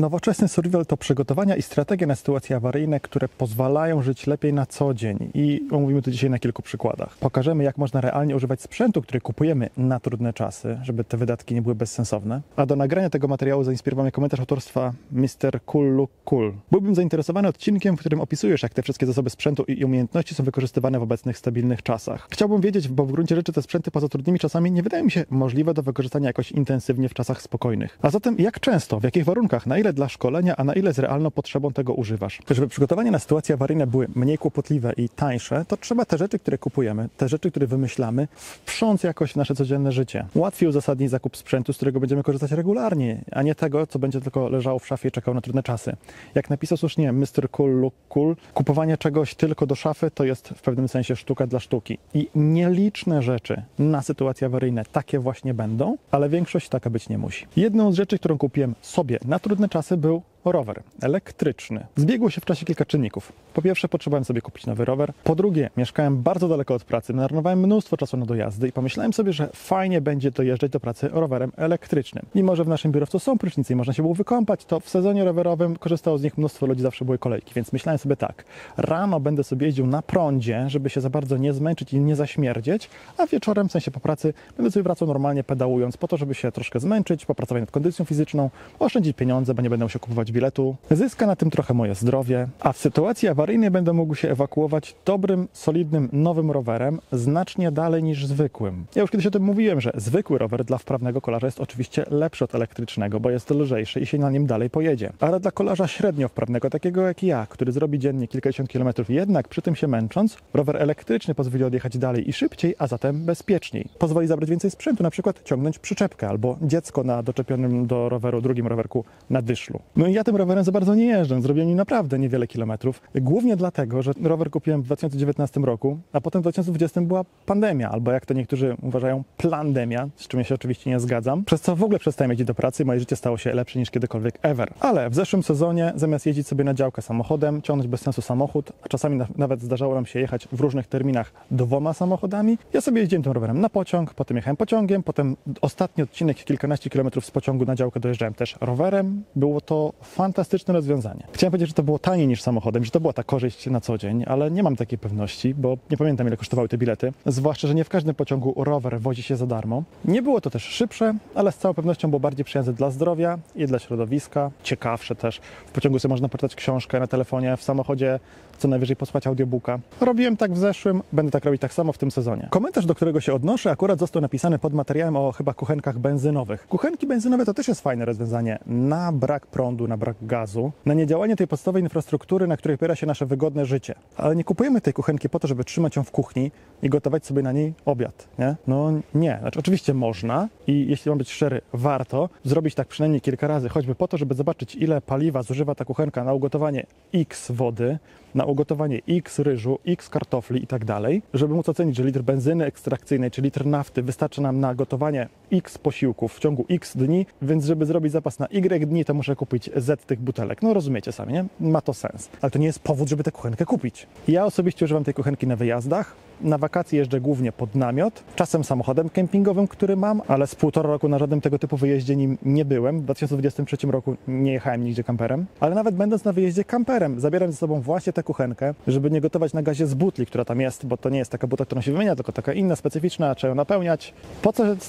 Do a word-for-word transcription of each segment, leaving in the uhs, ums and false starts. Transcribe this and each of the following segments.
Nowoczesny survival to przygotowania i strategie na sytuacje awaryjne, które pozwalają żyć lepiej na co dzień. I omówimy to dzisiaj na kilku przykładach. Pokażemy, jak można realnie używać sprzętu, który kupujemy na trudne czasy, żeby te wydatki nie były bezsensowne. A do nagrania tego materiału zainspirował mnie komentarz autorstwa mister Cool Look Cool. Byłbym zainteresowany odcinkiem, w którym opisujesz, jak te wszystkie zasoby sprzętu i umiejętności są wykorzystywane w obecnych stabilnych czasach. Chciałbym wiedzieć, bo w gruncie rzeczy te sprzęty poza trudnymi czasami nie wydają mi się możliwe do wykorzystania jakoś intensywnie w czasach spokojnych. A zatem jak często, w jakich warunkach, na ile dla szkolenia, a na ile z realną potrzebą tego używasz. Żeby przygotowania na sytuacje awaryjne były mniej kłopotliwe i tańsze, to trzeba te rzeczy, które kupujemy, te rzeczy, które wymyślamy, wprząc jakoś w nasze codzienne życie. Łatwiej uzasadnić zakup sprzętu, z którego będziemy korzystać regularnie, a nie tego, co będzie tylko leżało w szafie i czekało na trudne czasy. Jak napisał słusznie mister Cool Look Cool, kupowanie czegoś tylko do szafy to jest w pewnym sensie sztuka dla sztuki. I nieliczne rzeczy na sytuacje awaryjne takie właśnie będą, ale większość taka być nie musi. Jedną z rzeczy, którą kupiłem sobie na trudne czasy, był rower elektryczny. Zbiegło się w czasie kilka czynników. Po pierwsze, potrzebowałem sobie kupić nowy rower. Po drugie, mieszkałem bardzo daleko od pracy, marnowałem mnóstwo czasu na dojazdy i pomyślałem sobie, że fajnie będzie dojeżdżać do pracy rowerem elektrycznym. Mimo że w naszym biurowcu są prysznicy i można się było wykąpać, to w sezonie rowerowym korzystało z nich mnóstwo ludzi, zawsze były kolejki, więc myślałem sobie tak. Rano będę sobie jeździł na prądzie, żeby się za bardzo nie zmęczyć i nie zaśmierdzieć, a wieczorem, w sensie po pracy, będę sobie wracał normalnie pedałując po to, żeby się troszkę zmęczyć, popracować nad kondycją fizyczną, oszczędzić pieniądze, bo nie będę musiał kupować biletu. Zyska na tym trochę moje zdrowie, a w sytuacji awaryjnej będę mógł się ewakuować dobrym, solidnym, nowym rowerem znacznie dalej niż zwykłym. Ja już kiedyś o tym mówiłem, że zwykły rower dla wprawnego kolarza jest oczywiście lepszy od elektrycznego, bo jest lżejszy i się na nim dalej pojedzie. Ale dla kolarza średnio wprawnego, takiego jak ja, który zrobi dziennie kilkadziesiąt kilometrów, jednak przy tym się męcząc, rower elektryczny pozwoli odjechać dalej i szybciej, a zatem bezpieczniej. Pozwoli zabrać więcej sprzętu, na przykład ciągnąć przyczepkę albo dziecko na doczepionym do roweru, drugim rowerku na dyszlu. No i ja tym rowerem za bardzo nie jeżdżę, zrobiłem mi naprawdę niewiele kilometrów. Głównie dlatego, że rower kupiłem w dwa tysiące dziewiętnastym roku, a potem w dwa tysiące dwudziestym była pandemia, albo jak to niektórzy uważają, plandemia, z czym ja się oczywiście nie zgadzam, przez co w ogóle przestałem jeździć do pracy i moje życie stało się lepsze niż kiedykolwiek ever. Ale w zeszłym sezonie, zamiast jeździć sobie na działkę samochodem, ciągnąć bez sensu samochód, a czasami na, nawet zdarzało nam się jechać w różnych terminach dwoma samochodami, ja sobie jeździłem tym rowerem na pociąg, potem jechałem pociągiem, potem ostatni odcinek kilkanaście kilometrów z pociągu na działkę dojeżdżałem też rowerem. Było to fantastyczne rozwiązanie. Chciałem powiedzieć, że to było taniej niż samochodem, że to była ta korzyść na co dzień, ale nie mam takiej pewności, bo nie pamiętam, ile kosztowały te bilety, zwłaszcza że nie w każdym pociągu rower wozi się za darmo. Nie było to też szybsze, ale z całą pewnością było bardziej przyjazne dla zdrowia i dla środowiska. Ciekawsze też. W pociągu sobie można poczytać książkę na telefonie, w samochodzie co najwyżej posłuchać audiobooka. Robiłem tak w zeszłym, będę tak robić tak samo w tym sezonie. Komentarz, do którego się odnoszę, akurat został napisany pod materiałem o chyba kuchenkach benzynowych. Kuchenki benzynowe to też jest fajne rozwiązanie na brak prądu, na brak gazu, na niedziałanie tej podstawowej infrastruktury, na której opiera się nasze wygodne życie. Ale nie kupujemy tej kuchenki po to, żeby trzymać ją w kuchni i gotować sobie na niej obiad, nie? No nie. Znaczy, oczywiście można i jeśli mam być szczery, warto zrobić tak przynajmniej kilka razy, choćby po to, żeby zobaczyć, ile paliwa zużywa ta kuchenka na ugotowanie x wody, na ugotowanie x ryżu, x kartofli i tak dalej, żeby móc ocenić, że litr benzyny ekstrakcyjnej czy litr nafty wystarczy nam na gotowanie x posiłków w ciągu x dni, więc żeby zrobić zapas na y dni, to muszę kupić z tych butelek. No rozumiecie sami, nie? Ma to sens. Ale to nie jest powód, żeby tę kuchenkę kupić. Ja osobiście używam tej kuchenki na wyjazdach. Na wakacje jeżdżę głównie pod namiot, czasem samochodem kempingowym, który mam, ale z półtora roku na żadnym tego typu wyjeździe nim nie byłem. W dwa tysiące dwudziestym trzecim roku nie jechałem nigdzie kamperem, ale nawet będąc na wyjeździe kamperem, zabieram ze sobą właśnie tę kuchenkę, żeby nie gotować na gazie z butli, która tam jest, bo to nie jest taka butla, którą się wymienia, tylko taka inna, specyficzna, trzeba ją napełniać. Po co z,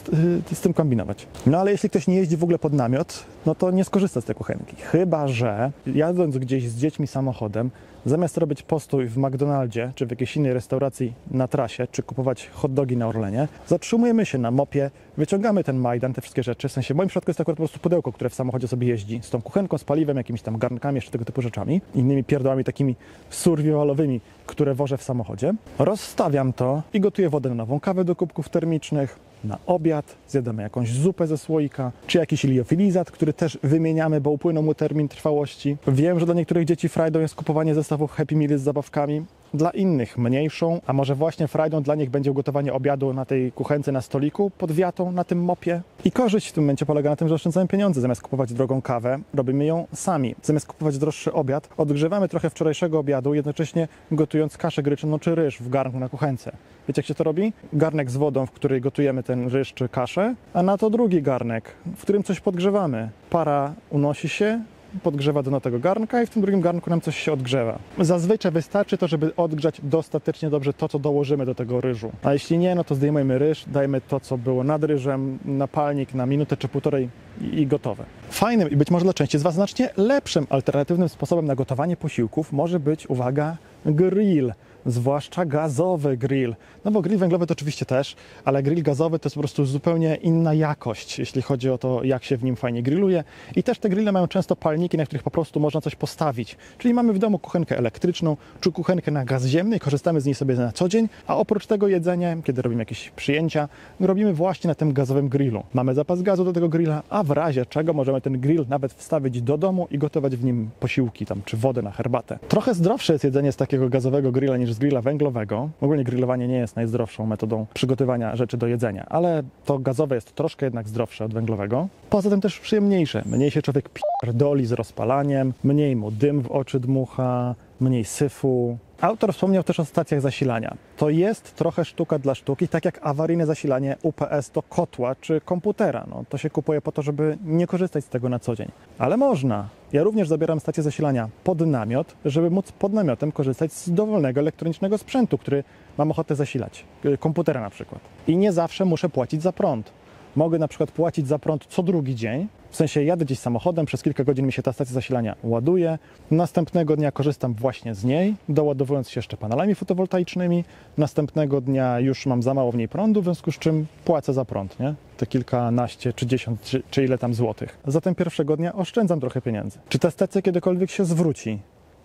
z, z tym kombinować? No ale jeśli ktoś nie jeździ w ogóle pod namiot, no to nie skorzysta z tej kuchenki. Chyba że jadąc gdzieś z dziećmi samochodem, zamiast robić postój w McDonaldzie czy w jakiejś innej restauracji na trasie, czy kupować hot dogi na Orlenie, zatrzymujemy się na mopie, wyciągamy ten majdan, te wszystkie rzeczy. W sensie w moim przypadku jest to akurat po prostu pudełko, które w samochodzie sobie jeździ z tą kuchenką, z paliwem, jakimiś tam garnkami, jeszcze tego typu rzeczami, innymi pierdołami takimi survivalowymi, które wożę w samochodzie. Rozstawiam to i gotuję wodę na nową kawę do kubków termicznych, na obiad, zjadamy jakąś zupę ze słoika, czy jakiś liofilizat, który też wymieniamy, bo upłynął mu termin trwałości. Wiem, że dla niektórych dzieci frajdą jest kupowanie zestawów Happy Meal z zabawkami, dla innych mniejszą, a może właśnie frajdą dla nich będzie ugotowanie obiadu na tej kuchence, na stoliku, pod wiatą, na tym mopie. I korzyść w tym momencie polega na tym, że oszczędzamy pieniądze. Zamiast kupować drogą kawę, robimy ją sami. Zamiast kupować droższy obiad, odgrzewamy trochę wczorajszego obiadu, jednocześnie gotując kaszę gryczaną czy ryż w garnku na kuchence. Wiecie, jak się to robi? Garnek z wodą, w której gotujemy ten ryż czy kaszę, a na to drugi garnek, w którym coś podgrzewamy. Para unosi się, podgrzewa dno tego garnka i w tym drugim garnku nam coś się odgrzewa. Zazwyczaj wystarczy to, żeby odgrzać dostatecznie dobrze to, co dołożymy do tego ryżu. A jeśli nie, no to zdejmujemy ryż, dajmy to, co było nad ryżem, na palnik na minutę czy półtorej i gotowe. Fajnym i być może dla części z Was znacznie lepszym alternatywnym sposobem na gotowanie posiłków może być, uwaga, grill. Zwłaszcza gazowy grill. No bo grill węglowy to oczywiście też, ale grill gazowy to jest po prostu zupełnie inna jakość, jeśli chodzi o to, jak się w nim fajnie grilluje. I też te grille mają często palniki, na których po prostu można coś postawić. Czyli mamy w domu kuchenkę elektryczną czy kuchenkę na gaz ziemny i korzystamy z niej sobie na co dzień, a oprócz tego jedzenie, kiedy robimy jakieś przyjęcia, robimy właśnie na tym gazowym grillu. Mamy zapas gazu do tego grilla, a w razie czego możemy ten grill nawet wstawić do domu i gotować w nim posiłki tam, czy wodę na herbatę. Trochę zdrowsze jest jedzenie z takiego gazowego grilla niż z grilla węglowego. Ogólnie grillowanie nie jest najzdrowszą metodą przygotowania rzeczy do jedzenia, ale to gazowe jest troszkę jednak zdrowsze od węglowego. Poza tym też przyjemniejsze. Mniej się człowiek pierdoli z rozpalaniem, mniej mu dym w oczy dmucha, mniej syfu. Autor wspomniał też o stacjach zasilania. To jest trochę sztuka dla sztuki, tak jak awaryjne zasilanie U P S do kotła czy komputera. No, to się kupuje po to, żeby nie korzystać z tego na co dzień. Ale można. Ja również zabieram stację zasilania pod namiot, żeby móc pod namiotem korzystać z dowolnego elektronicznego sprzętu, który mam ochotę zasilać. Komputera na przykład. I nie zawsze muszę płacić za prąd. Mogę na przykład płacić za prąd co drugi dzień. W sensie jadę gdzieś samochodem, przez kilka godzin mi się ta stacja zasilania ładuje, następnego dnia korzystam właśnie z niej, doładowując się jeszcze panelami fotowoltaicznymi, następnego dnia już mam za mało w niej prądu, w związku z czym płacę za prąd, nie? Te kilkanaście, trzydziesiąt, czy, czy ile tam złotych. Zatem pierwszego dnia oszczędzam trochę pieniędzy. Czy ta stacja kiedykolwiek się zwróci?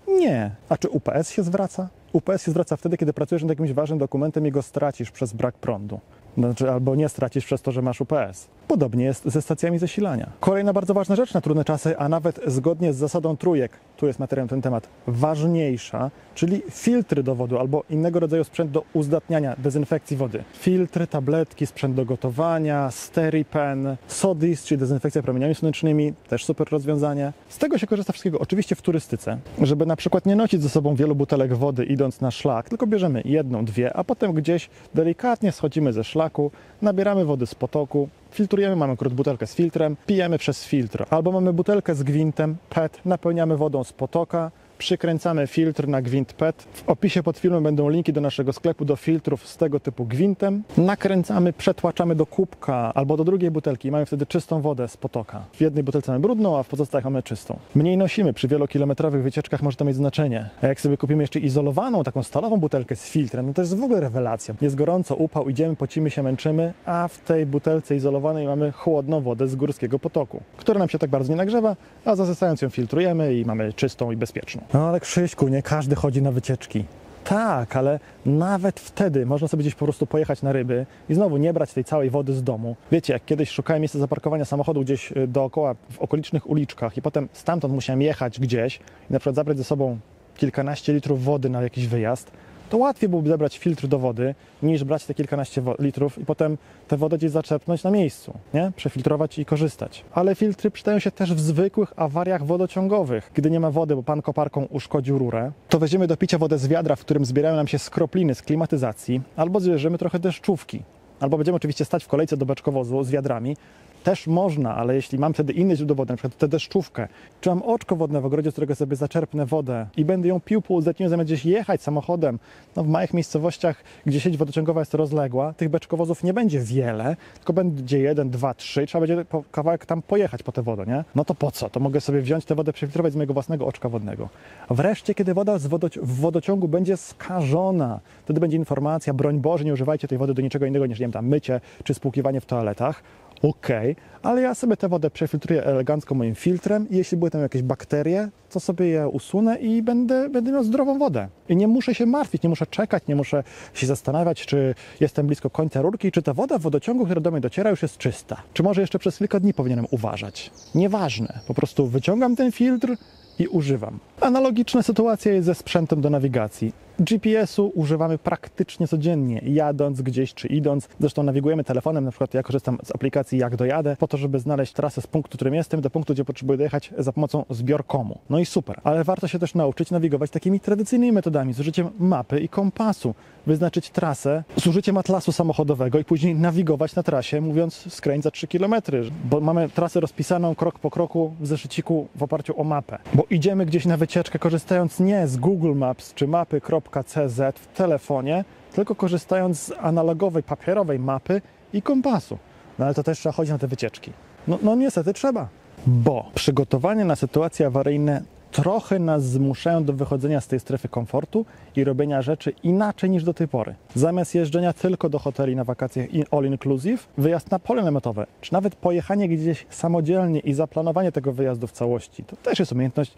Nie. A czy U P S się zwraca? U P S się zwraca wtedy, kiedy pracujesz nad jakimś ważnym dokumentem i go stracisz przez brak prądu. Znaczy, albo nie stracisz przez to, że masz U P S. Podobnie jest ze stacjami zasilania. Kolejna bardzo ważna rzecz na trudne czasy, a nawet zgodnie z zasadą trójek, tu jest materiał na ten temat, ważniejsza, czyli filtry do wody albo innego rodzaju sprzęt do uzdatniania, dezynfekcji wody. Filtry, tabletki, sprzęt do gotowania, SteriPen, SODIS, czyli dezynfekcja promieniami słonecznymi, też super rozwiązanie. Z tego się korzysta wszystkiego, oczywiście w turystyce, żeby na przykład nie nosić ze sobą wielu butelek wody idąc na szlak, tylko bierzemy jedną, dwie, a potem gdzieś delikatnie schodzimy ze szlaku, nabieramy wody z potoku, filtrujemy, mamy akurat butelkę z filtrem, pijemy przez filtr. Albo mamy butelkę z gwintem P E T, napełniamy wodą z potoka, przykręcamy filtr na gwint P E T. W opisie pod filmem będą linki do naszego sklepu, do filtrów z tego typu gwintem. Nakręcamy, przetłaczamy do kubka albo do drugiej butelki i mamy wtedy czystą wodę z potoka. W jednej butelce mamy brudną, a w pozostałych mamy czystą. Mniej nosimy, przy wielokilometrowych wycieczkach może to mieć znaczenie. A jak sobie kupimy jeszcze izolowaną, taką stalową butelkę z filtrem, no to jest w ogóle rewelacja. Jest gorąco, upał, idziemy, pocimy się, męczymy, a w tej butelce izolowanej mamy chłodną wodę z górskiego potoku, która nam się tak bardzo nie nagrzewa, a zasysając ją filtrujemy i mamy czystą i bezpieczną. No ale Krzyśku, nie każdy chodzi na wycieczki. Tak, ale nawet wtedy można sobie gdzieś po prostu pojechać na ryby i znowu nie brać tej całej wody z domu. Wiecie, jak kiedyś szukałem miejsca zaparkowania samochodu gdzieś dookoła, w okolicznych uliczkach i potem stamtąd musiałem jechać gdzieś i na przykład zabrać ze sobą kilkanaście litrów wody na jakiś wyjazd, to łatwiej byłoby zabrać filtr do wody, niż brać te kilkanaście litrów i potem tę wodę gdzieś zaczerpnąć na miejscu, nie? Przefiltrować i korzystać. Ale filtry przydają się też w zwykłych awariach wodociągowych. Gdy nie ma wody, bo pan koparką uszkodził rurę, to weźmiemy do picia wodę z wiadra, w którym zbierają nam się skropliny z klimatyzacji, albo zbierzemy trochę deszczówki, albo będziemy oczywiście stać w kolejce do beczkowozu z wiadrami. Też można, ale jeśli mam wtedy inne źródło wody, na przykład tę deszczówkę, czy mam oczko wodne w ogrodzie, z którego sobie zaczerpnę wodę i będę ją pił po uzdatnieniu, zamiast gdzieś jechać samochodem. No, w małych miejscowościach, gdzie sieć wodociągowa jest rozległa, tych beczkowozów nie będzie wiele, tylko będzie jeden, dwa, trzy, trzeba będzie po kawałek tam pojechać po tę wodę, nie? No to po co? To mogę sobie wziąć tę wodę, przefiltrować z mojego własnego oczka wodnego. Wreszcie, kiedy woda z wodoci- w wodociągu będzie skażona, wtedy będzie informacja, broń Boże, nie używajcie tej wody do niczego innego niż, nie wiem, tam mycie czy spłukiwanie w toaletach. Okej, okay, ale ja sobie tę wodę przefiltruję elegancko moim filtrem i jeśli były tam jakieś bakterie, to sobie je usunę i będę, będę miał zdrową wodę. I nie muszę się martwić, nie muszę czekać, nie muszę się zastanawiać, czy jestem blisko końca rurki, czy ta woda w wodociągu, która do mnie dociera, już jest czysta. Czy może jeszcze przez kilka dni powinienem uważać. Nieważne, po prostu wyciągam ten filtr i używam. Analogiczna sytuacja jest ze sprzętem do nawigacji. G P S u używamy praktycznie codziennie, jadąc gdzieś czy idąc. Zresztą nawigujemy telefonem, na przykład ja korzystam z aplikacji Jak Dojadę, po to, żeby znaleźć trasę z punktu, którym jestem, do punktu, gdzie potrzebuję dojechać za pomocą zbiorkomu. No i super, ale warto się też nauczyć nawigować takimi tradycyjnymi metodami, z użyciem mapy i kompasu, wyznaczyć trasę z użyciem atlasu samochodowego i później nawigować na trasie, mówiąc skręć za trzy kilometry, bo mamy trasę rozpisaną krok po kroku w zeszyciku w oparciu o mapę. Bo idziemy gdzieś na wycieczkę, korzystając nie z Google Maps czy mapy .cz w telefonie, tylko korzystając z analogowej, papierowej mapy i kompasu. No ale to też trzeba chodzić na te wycieczki. No, no niestety trzeba, bo przygotowanie na sytuacje awaryjne trochę nas zmuszają do wychodzenia z tej strefy komfortu i robienia rzeczy inaczej niż do tej pory. Zamiast jeżdżenia tylko do hoteli na wakacje all inclusive, wyjazd na pole namiotowe, czy nawet pojechanie gdzieś samodzielnie i zaplanowanie tego wyjazdu w całości, to też jest umiejętność,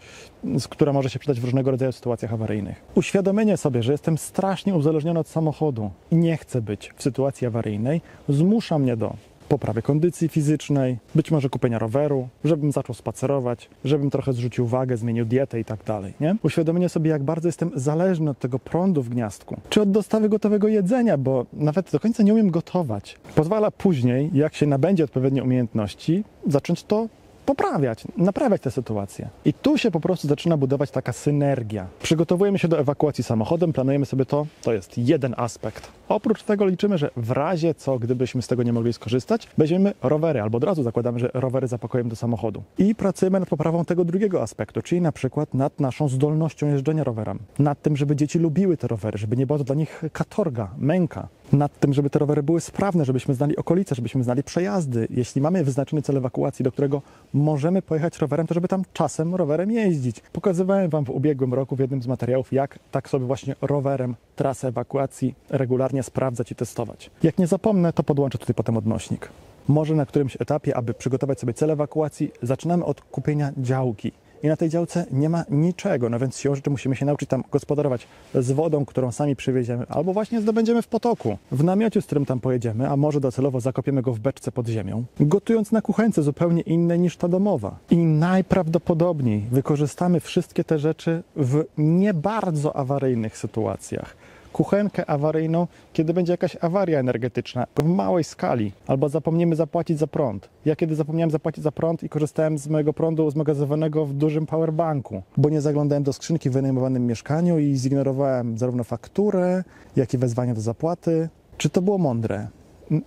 która może się przydać w różnego rodzaju sytuacjach awaryjnych. Uświadomienie sobie, że jestem strasznie uzależniony od samochodu i nie chcę być w sytuacji awaryjnej, zmusza mnie do poprawy kondycji fizycznej, być może kupienia roweru, żebym zaczął spacerować, żebym trochę zrzucił wagę, zmienił dietę i tak dalej, nie? Uświadomienie sobie, jak bardzo jestem zależny od tego prądu w gniazdku, czy od dostawy gotowego jedzenia, bo nawet do końca nie umiem gotować. Pozwala później, jak się nabędzie odpowiedniej umiejętności, zacząć to poprawiać, naprawiać tę sytuację. I tu się po prostu zaczyna budować taka synergia. Przygotowujemy się do ewakuacji samochodem, planujemy sobie to, to jest jeden aspekt. Oprócz tego liczymy, że w razie co, gdybyśmy z tego nie mogli skorzystać, weźmiemy rowery, albo od razu zakładamy, że rowery zapakujemy do samochodu. I pracujemy nad poprawą tego drugiego aspektu, czyli na przykład nad naszą zdolnością jeżdżenia rowerem. Nad tym, żeby dzieci lubiły te rowery, żeby nie była to dla nich katorga, męka. Nad tym, żeby te rowery były sprawne, żebyśmy znali okolice, żebyśmy znali przejazdy. Jeśli mamy wyznaczony cel ewakuacji, do którego możemy pojechać rowerem, to żeby tam czasem rowerem jeździć. Pokazywałem Wam w ubiegłym roku w jednym z materiałów, jak tak sobie właśnie rowerem trasę ewakuacji regularnie sprawdzać i testować. Jak nie zapomnę, to podłączę tutaj potem odnośnik. Może na którymś etapie, aby przygotować sobie cel ewakuacji, zaczynamy od kupienia działki. I na tej działce nie ma niczego, no więc siłą rzeczy musimy się nauczyć tam gospodarować z wodą, którą sami przywieziemy, albo właśnie zdobędziemy w potoku, w namiocie, z którym tam pojedziemy, a może docelowo zakopiemy go w beczce pod ziemią, gotując na kuchence zupełnie innej niż ta domowa. I najprawdopodobniej wykorzystamy wszystkie te rzeczy w nie bardzo awaryjnych sytuacjach. Kuchenkę awaryjną, kiedy będzie jakaś awaria energetyczna w małej skali, albo zapomnimy zapłacić za prąd. Ja kiedy zapomniałem zapłacić za prąd i korzystałem z mojego prądu zmagazywanego w dużym powerbanku, bo nie zaglądałem do skrzynki w wynajmowanym mieszkaniu i zignorowałem zarówno fakturę, jak i wezwanie do zapłaty. Czy to było mądre?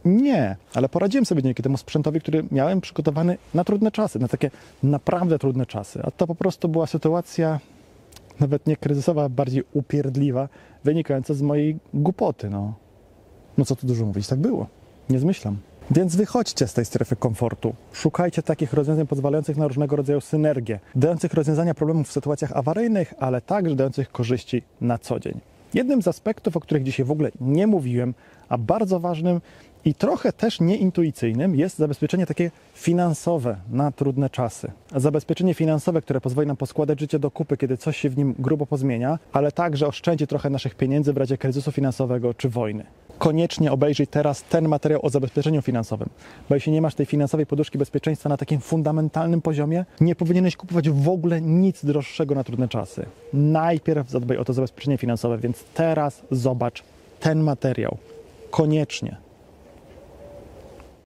Nie, ale poradziłem sobie dzięki temu sprzętowi, który miałem przygotowany na trudne czasy, na takie naprawdę trudne czasy. A to po prostu była sytuacja nawet nie kryzysowa, bardziej upierdliwa, wynikająca z mojej głupoty, no. No co tu dużo mówić, tak było. Nie zmyślam. Więc wychodźcie z tej strefy komfortu. Szukajcie takich rozwiązań pozwalających na różnego rodzaju synergię, dających rozwiązania problemów w sytuacjach awaryjnych, ale także dających korzyści na co dzień. Jednym z aspektów, o których dzisiaj w ogóle nie mówiłem, a bardzo ważnym i trochę też nieintuicyjnym, jest zabezpieczenie takie finansowe na trudne czasy. Zabezpieczenie finansowe, które pozwoli nam poskładać życie do kupy, kiedy coś się w nim grubo pozmienia, ale także oszczędzi trochę naszych pieniędzy w razie kryzysu finansowego czy wojny. Koniecznie obejrzyj teraz ten materiał o zabezpieczeniu finansowym, bo jeśli nie masz tej finansowej poduszki bezpieczeństwa na takim fundamentalnym poziomie, nie powinieneś kupować w ogóle nic droższego na trudne czasy. Najpierw zadbaj o to zabezpieczenie finansowe, więc teraz zobacz ten materiał. Koniecznie.